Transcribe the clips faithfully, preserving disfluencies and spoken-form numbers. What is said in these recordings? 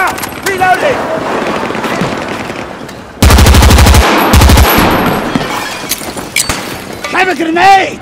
out! Reloading! I have a grenade!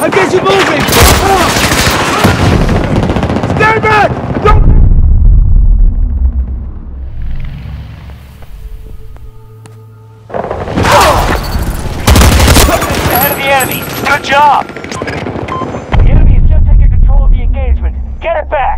I'll get you moving! Ah. Stand back! Don't... Ah. Ahead of the enemy! Good job! The enemy has just taken control of the engagement. Get it back!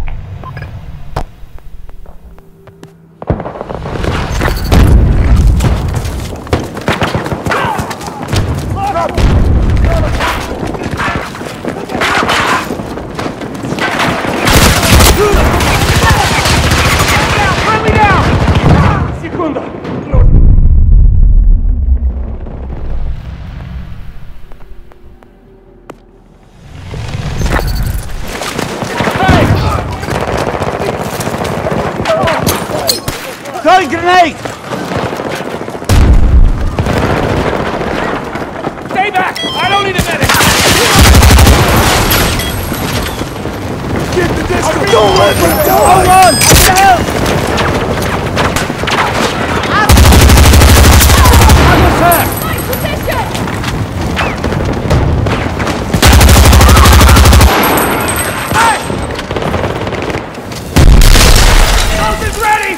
Grenade! Stay back! I don't need a medic! Get the distance! Don't let me die! Hold on! What the hell? I'm attacked! My position! Hey! Soldiers ready!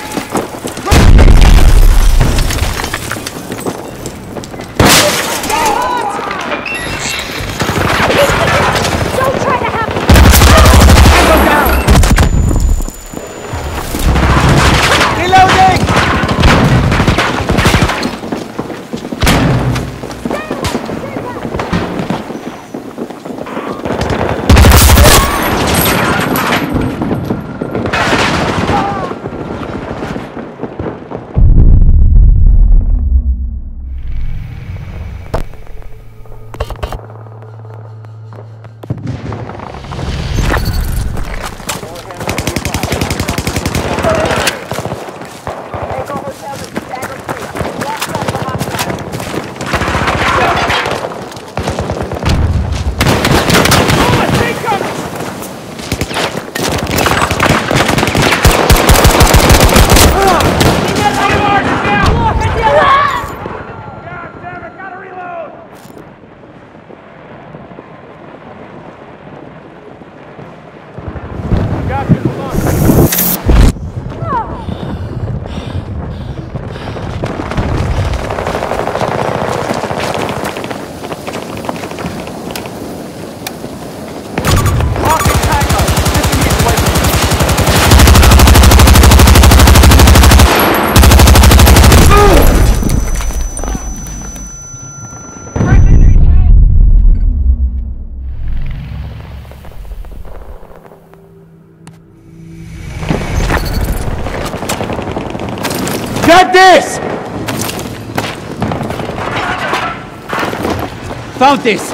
This! Found this!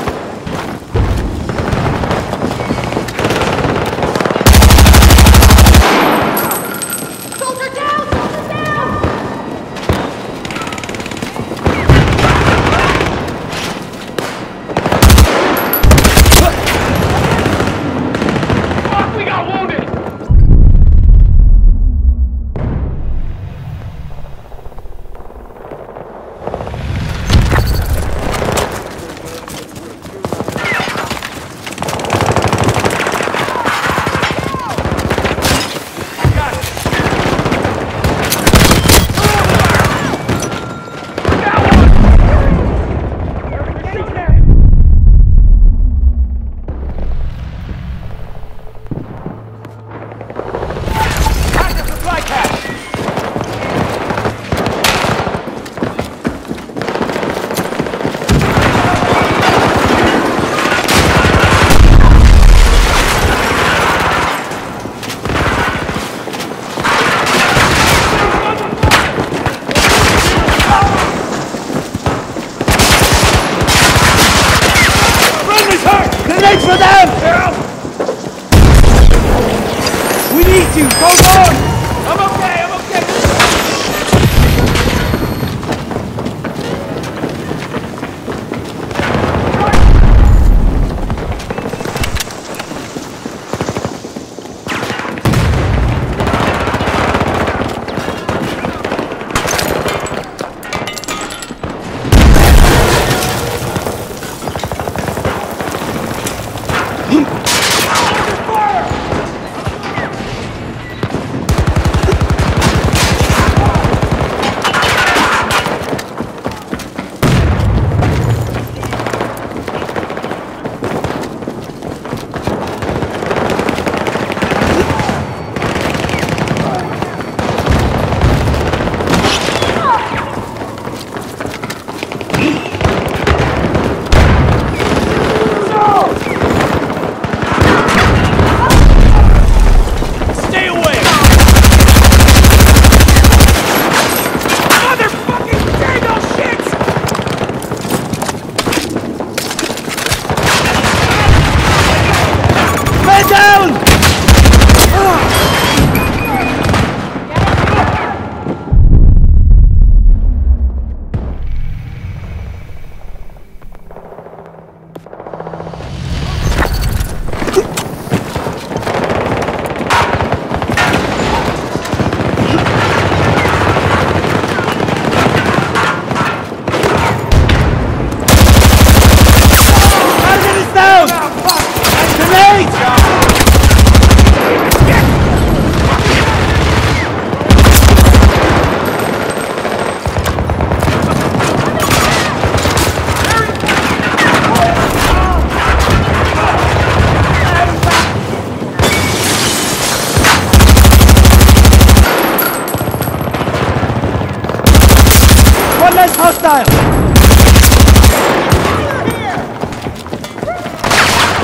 Hostile!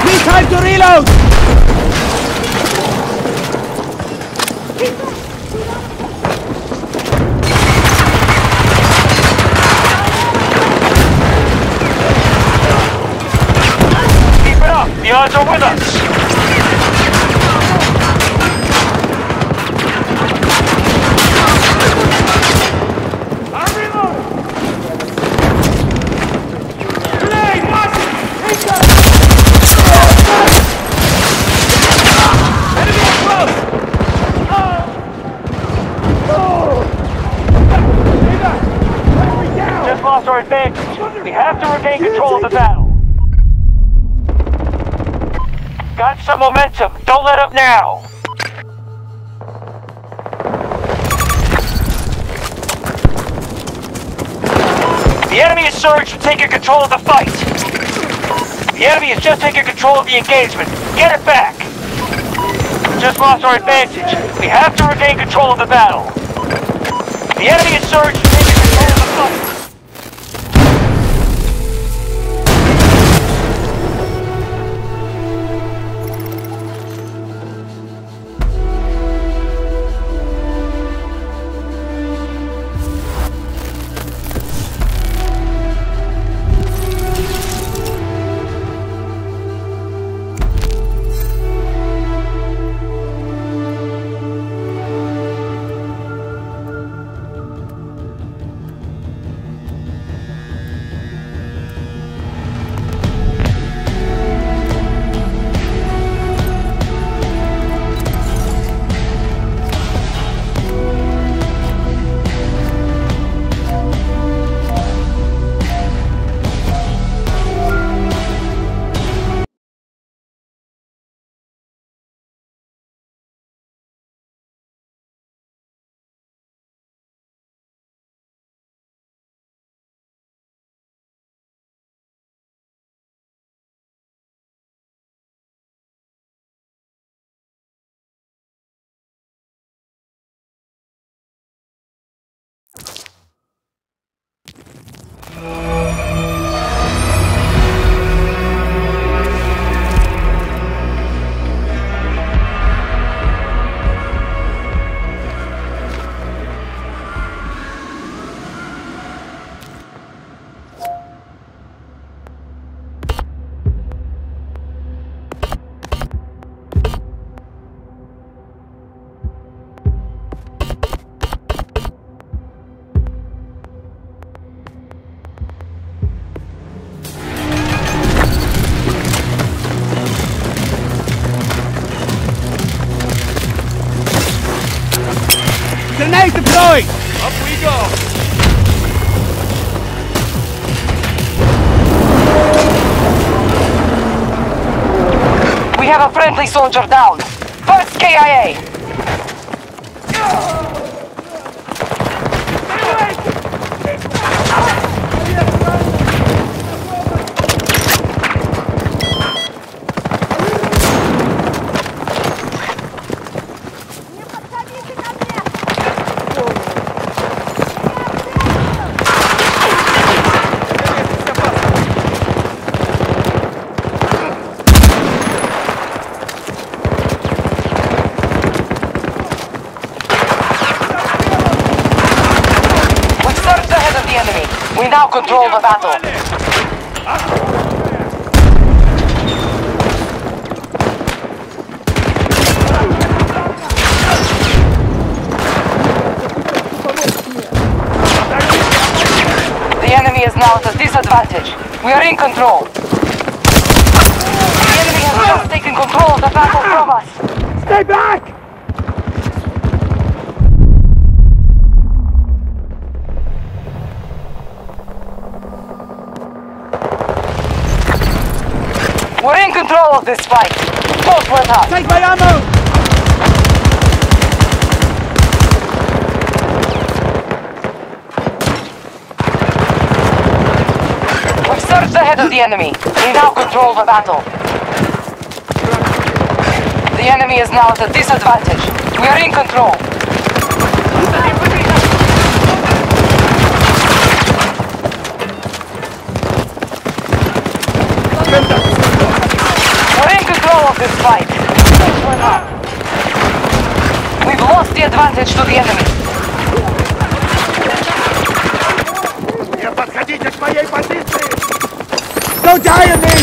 Need time to reload! Keep it up! The odds are with us! We have to regain control of the battle. Got some momentum. Don't let up now. The enemy has surged to take control of the fight. The enemy has just taken control of the engagement. Get it back. Just lost our advantage. We have to regain control of the battle. The enemy has surged to take control of the fight. Friendly soldier down. First K I A. Control the battle. The enemy is now at a disadvantage. We are in control. The enemy has just taken control of the battle from us. Stay back! We're in control of this fight! Both went up! Take my ammo! We've surged ahead of the enemy. We now control the battle. The enemy is now at a disadvantage. We are in control. this fight. Excellent up. We've lost the advantage to the enemy. Не подходите к моей позиции! Don't die on me!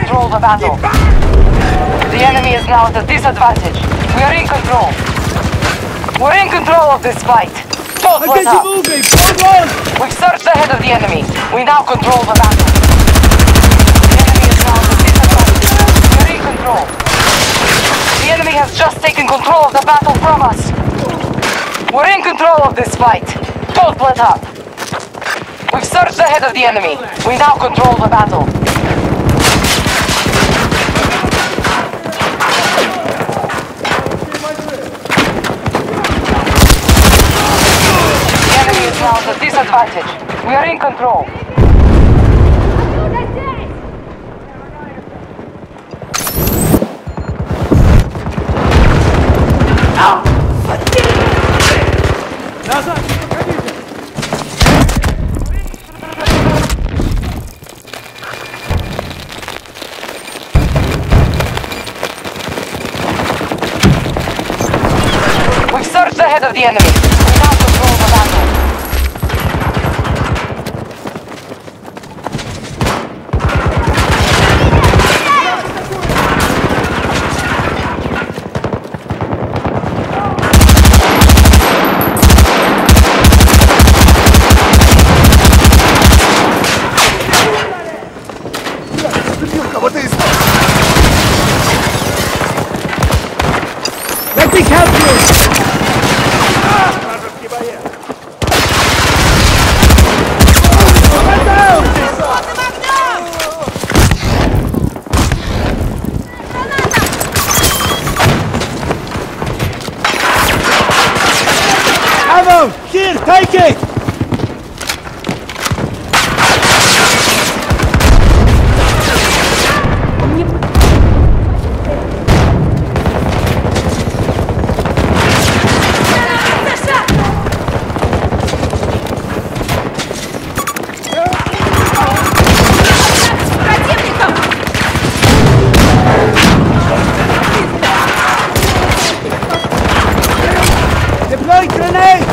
Control the battle. The enemy is now in disadvantage. We are in control. The enemy has just taken control of the battle from us. We're in control of this fight. Don't let up. We've surged ahead of the enemy. We now control the battle. The enemy is now at a disadvantage. We are in control. The enemy. We now control the battle. Let me help you! Take it! Deploy grenade!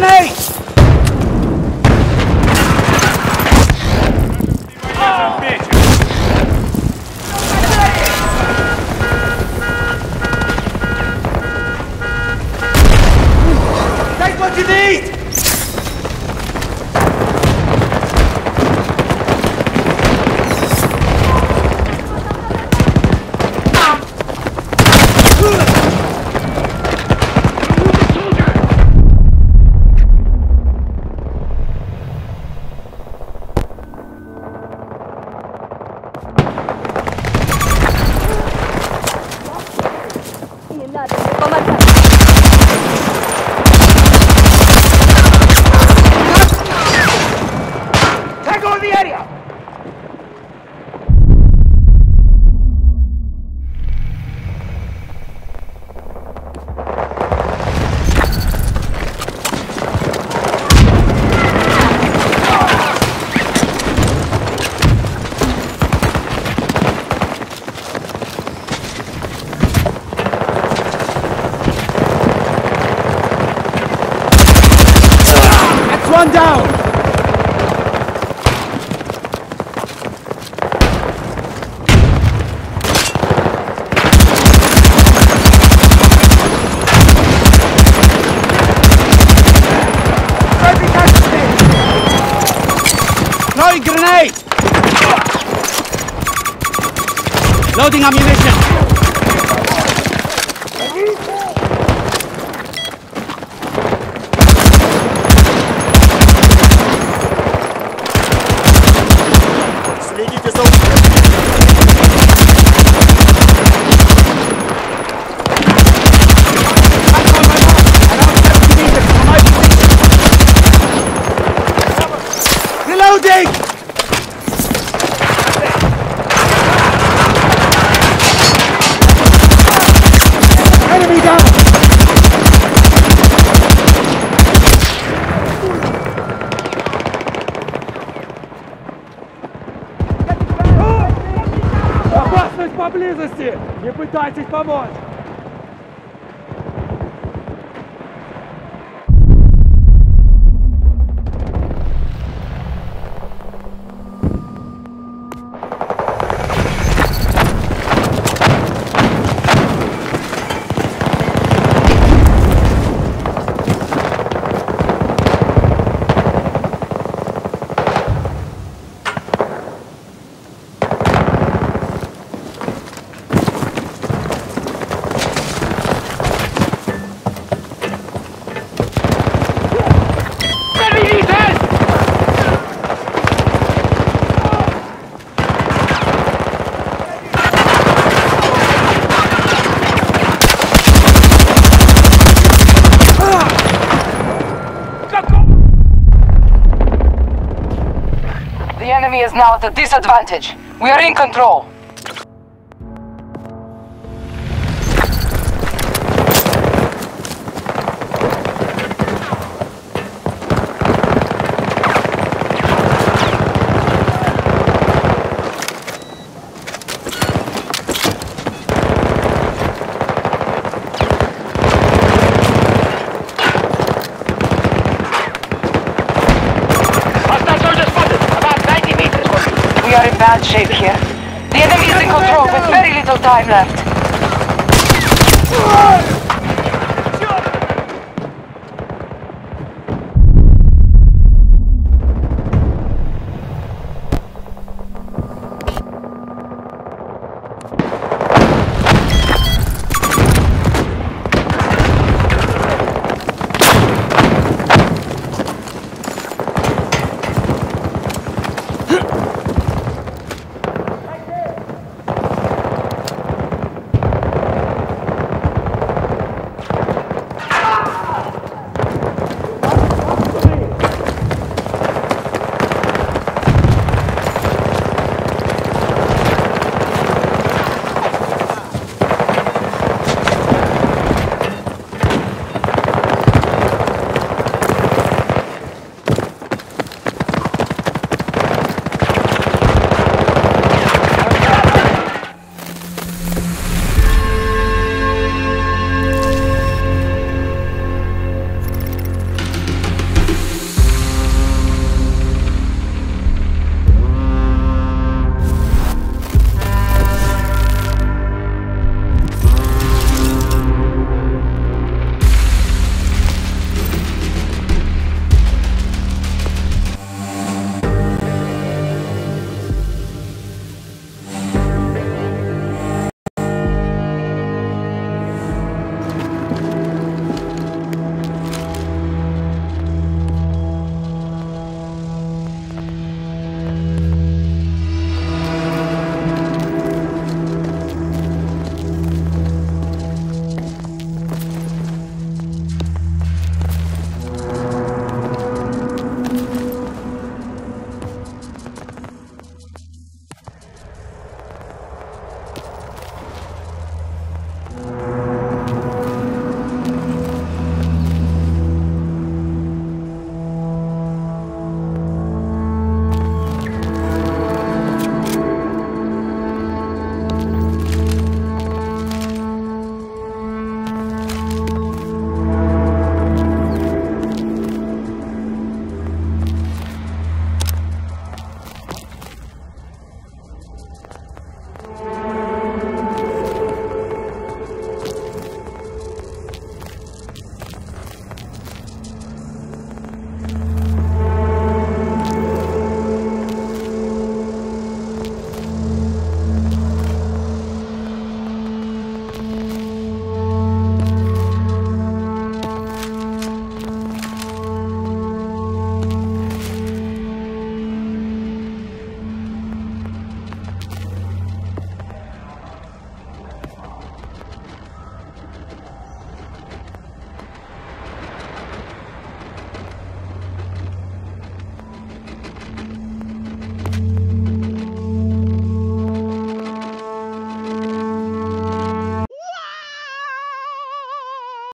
me! Oh. Take what you need! One down! Throwing grenade! Loading ammunition! Поблизости! Не пытайтесь помочь! The enemy is now at a disadvantage. We are in control. We are in bad shape here. The enemy is in control with very little time left.